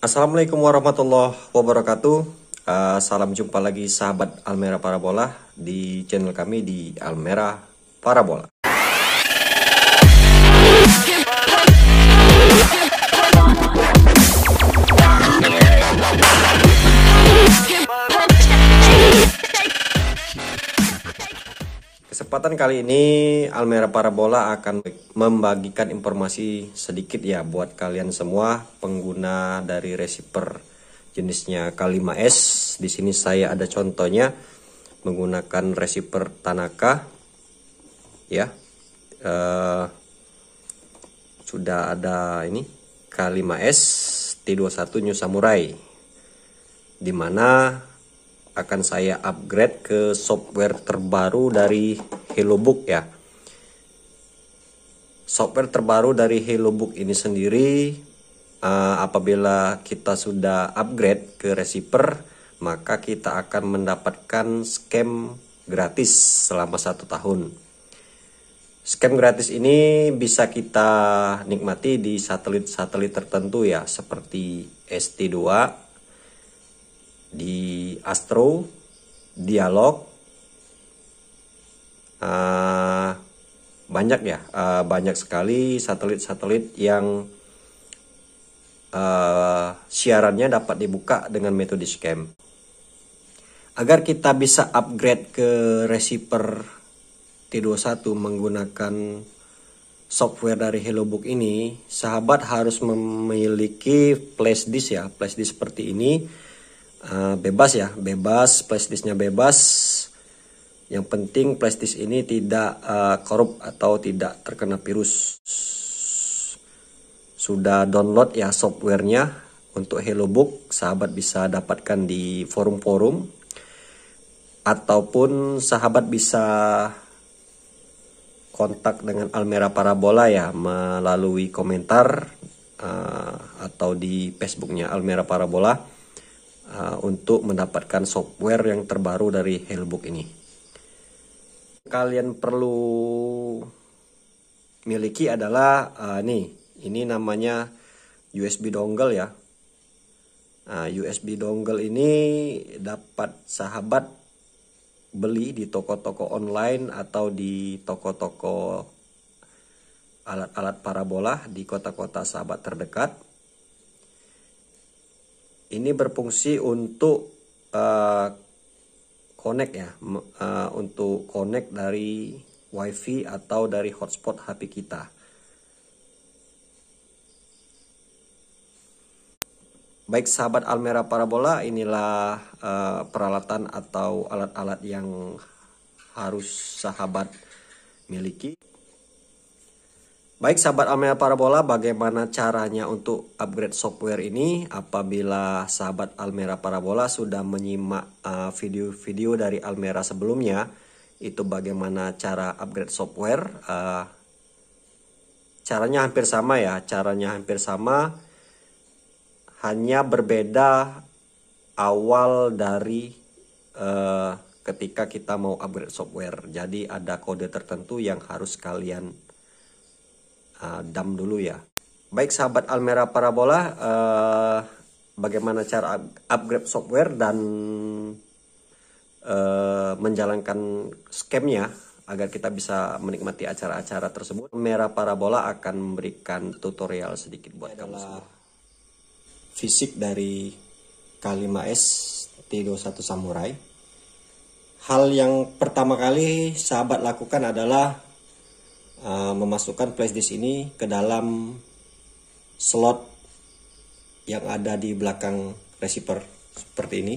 Assalamualaikum warahmatullahi wabarakatuh. Salam jumpa lagi sahabat Almeera Parabola di channel kami di Almeera Parabola. Kesempatan kali ini Almeera Parabola akan membagikan informasi sedikit ya buat kalian semua pengguna dari receiver jenisnya K5S. Di sini saya ada contohnya menggunakan receiver Tanaka ya. Sudah ada ini K5S T21 New Samurai, dimana akan saya upgrade ke software terbaru dari Hellobox ya. Software terbaru dari Hellobox ini sendiri, apabila kita sudah upgrade ke receiver, maka kita akan mendapatkan scam gratis selama 1 tahun. Scam gratis ini bisa kita nikmati di satelit-satelit tertentu ya, seperti ST2, di Astro dialog, banyak ya, banyak sekali satelit-satelit yang siarannya dapat dibuka dengan metode scam. Agar kita bisa upgrade ke receiver T21 menggunakan software dari Hellobox ini, sahabat harus memiliki flash disk ya, flash disk seperti ini. Bebas ya, bebas, flashdisknya bebas. Yang penting flashdisk ini tidak korup atau tidak terkena virus. Sudah download ya softwarenya untuk Hellobox, sahabat bisa dapatkan di forum-forum, ataupun sahabat bisa kontak dengan Almeera Parabola ya melalui komentar atau di Facebooknya Almeera Parabola untuk mendapatkan software yang terbaru dari Hellobox ini. Kalian perlu miliki adalah ini namanya USB dongle ya. USB dongle ini dapat sahabat beli di toko-toko online atau di toko-toko alat-alat parabola di kota-kota sahabat terdekat. Ini berfungsi untuk connect ya, untuk connect dari WiFi atau dari hotspot HP kita. Baik sahabat Almeera Parabola, inilah peralatan atau alat-alat yang harus sahabat miliki. Baik sahabat Almeera Parabola, bagaimana caranya untuk upgrade software ini? Apabila sahabat Almeera Parabola sudah menyimak video-video dari Almeera sebelumnya, itu bagaimana cara upgrade software. Caranya hampir sama ya, caranya hampir sama, hanya berbeda awal dari ketika kita mau upgrade software. Jadi ada kode tertentu yang harus kalian dump dulu ya. Baik sahabat Almeera Parabola, bagaimana cara upgrade software dan menjalankan scamnya agar kita bisa menikmati acara-acara tersebut. Almeera Parabola akan memberikan tutorial sedikit buat kamu semua. Fisik dari K5S T21 Samurai. Hal yang pertama kali sahabat lakukan adalah memasukkan flashdisk ini ke dalam slot yang ada di belakang receiver seperti ini.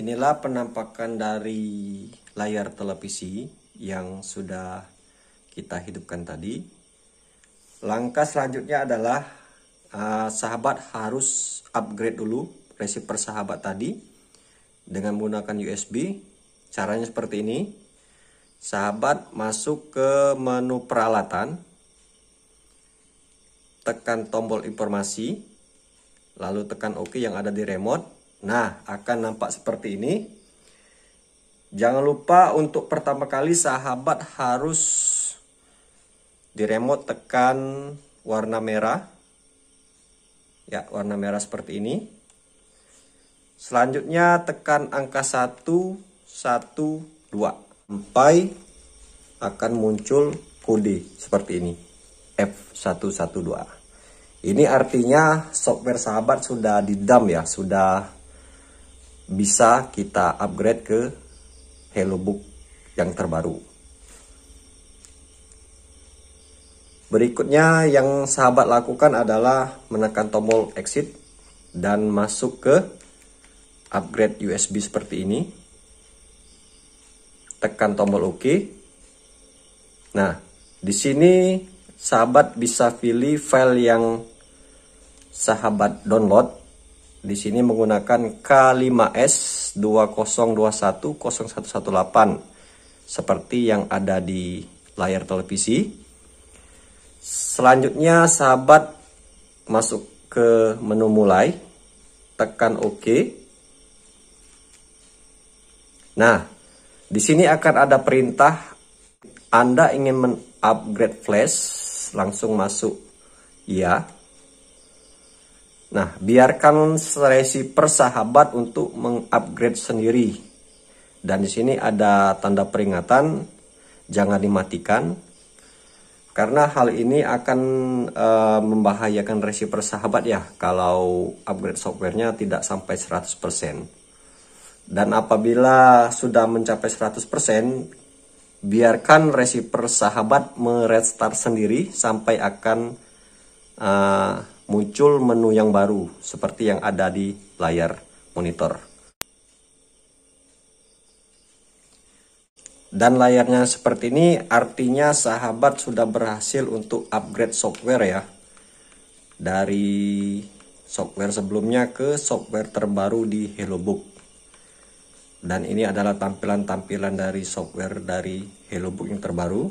Inilah penampakan dari layar televisi yang sudah kita hidupkan tadi. Langkah selanjutnya adalah sahabat harus upgrade dulu receiver sahabat tadi dengan menggunakan USB. Caranya seperti ini. Sahabat masuk ke menu peralatan, tekan tombol informasi, lalu tekan OK yang ada di remote. Nah, akan nampak seperti ini. Jangan lupa untuk pertama kali sahabat harus di remote tekan warna merah. Ya, warna merah seperti ini. Selanjutnya tekan angka 1, 1, 2. Sampai akan muncul kode seperti ini. F112. Ini artinya software sahabat sudah didump ya, sudah bisa kita upgrade ke Hellobox yang terbaru. Berikutnya yang sahabat lakukan adalah menekan tombol exit dan masuk ke upgrade USB seperti ini. Tekan tombol OK. Nah, di sini sahabat bisa pilih file yang sahabat download. Di sini menggunakan K5S 2021 0118 seperti yang ada di layar televisi. Selanjutnya sahabat masuk ke menu mulai, tekan OK. Nah, di sini akan ada perintah Anda ingin mengupgrade flash, langsung masuk ya. Nah, biarkan receiver sahabat untuk mengupgrade sendiri. Dan di sini ada tanda peringatan, jangan dimatikan. Karena hal ini akan membahayakan receiver sahabat ya, kalau upgrade softwarenya tidak sampai 100%. Dan apabila sudah mencapai 100%, biarkan receiver sahabat merestart sendiri sampai akan muncul menu yang baru seperti yang ada di layar monitor. Dan layarnya seperti ini, artinya sahabat sudah berhasil untuk upgrade software ya. Dari software sebelumnya ke software terbaru di Hellobox. Dan ini adalah tampilan-tampilan dari software dari Hellobox yang terbaru.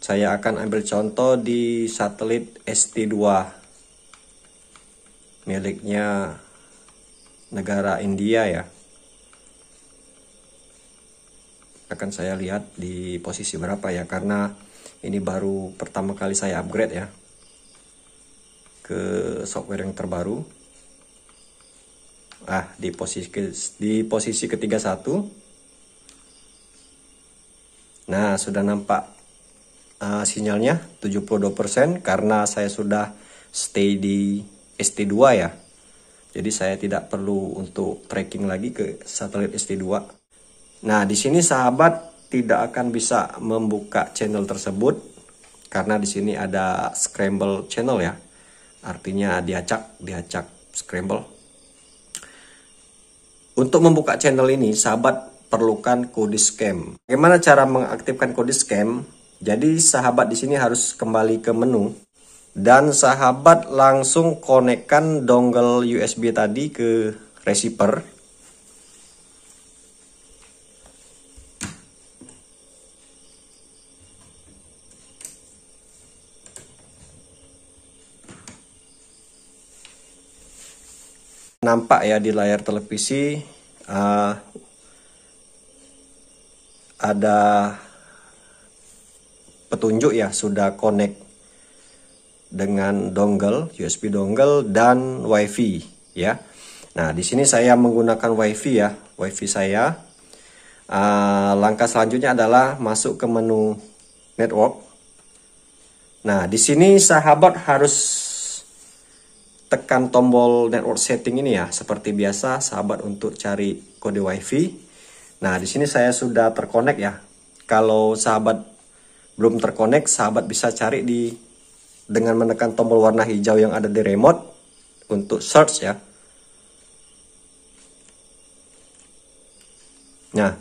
Saya akan ambil contoh di satelit ST2. Miliknya negara India ya. Akan saya lihat di posisi berapa ya, karena ini baru pertama kali saya upgrade ya ke software yang terbaru. Ah, di posisi ke-31. Nah, sudah nampak sinyalnya 72% karena saya sudah stay di ST2 ya. Jadi saya tidak perlu untuk tracking lagi ke satelit ST2. Nah, di sini sahabat tidak akan bisa membuka channel tersebut karena di sini ada scramble channel ya. Artinya diacak scramble. Untuk membuka channel ini sahabat perlukan kode scam. Bagaimana cara mengaktifkan kode scam? Jadi sahabat di sini harus kembali ke menu. Dan sahabat langsung konekkan dongle USB tadi ke receiver. Nampak ya di layar televisi ada petunjuk ya, sudah connect dengan dongle USB dongle dan WiFi ya. Nah, di sini saya menggunakan WiFi ya, WiFi saya. Langkah selanjutnya adalah masuk ke menu network. Nah, di sini sahabat harus tekan tombol network setting ini ya, seperti biasa sahabat untuk cari kode WiFi. Nah, di sini saya sudah terkonek ya. Kalau sahabat belum terkonek, sahabat bisa cari di dengan menekan tombol warna hijau yang ada di remote untuk search ya. Nah,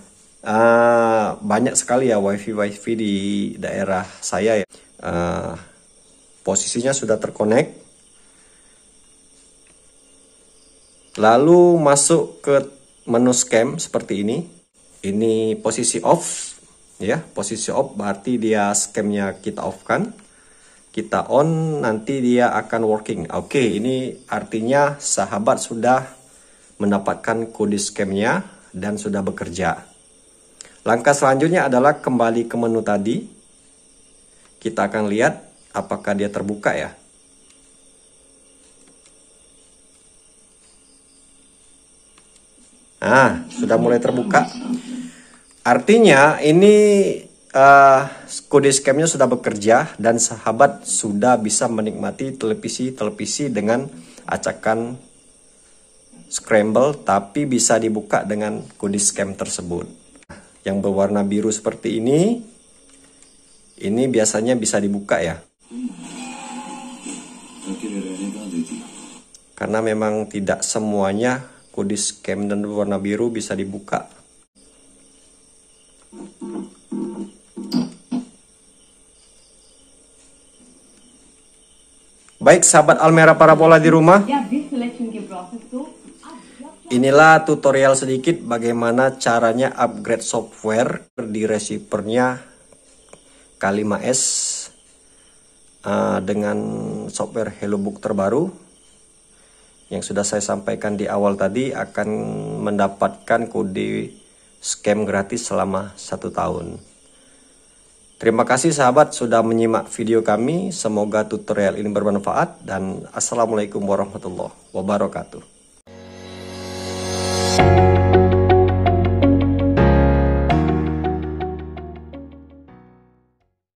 banyak sekali ya wifi di daerah saya ya. Posisinya sudah terkonek. Lalu masuk ke menu scam seperti ini. Ini posisi off ya, posisi off berarti dia scamnya kita off kan. kita on, nanti dia akan working. Oke, ini artinya sahabat sudah mendapatkan kode scamnya dan sudah bekerja. Langkah selanjutnya adalah kembali ke menu tadi. Kita akan lihat apakah dia terbuka ya. Nah, sudah mulai terbuka. Artinya ini kode scamnya sudah bekerja dan sahabat sudah bisa menikmati televisi dengan acakan scramble, tapi bisa dibuka dengan kode scam tersebut. Yang berwarna biru seperti ini biasanya bisa dibuka ya. Karena memang tidak semuanya kode scam dan warna biru bisa dibuka. Baik sahabat Almeera Parabola di rumah, inilah tutorial sedikit bagaimana caranya upgrade software di receivernya K5S dengan software Hellobox terbaru. Yang sudah saya sampaikan di awal tadi akan mendapatkan kode scam gratis selama 1 tahun. Terima kasih sahabat sudah menyimak video kami. Semoga tutorial ini bermanfaat dan Assalamualaikum warahmatullahi wabarakatuh.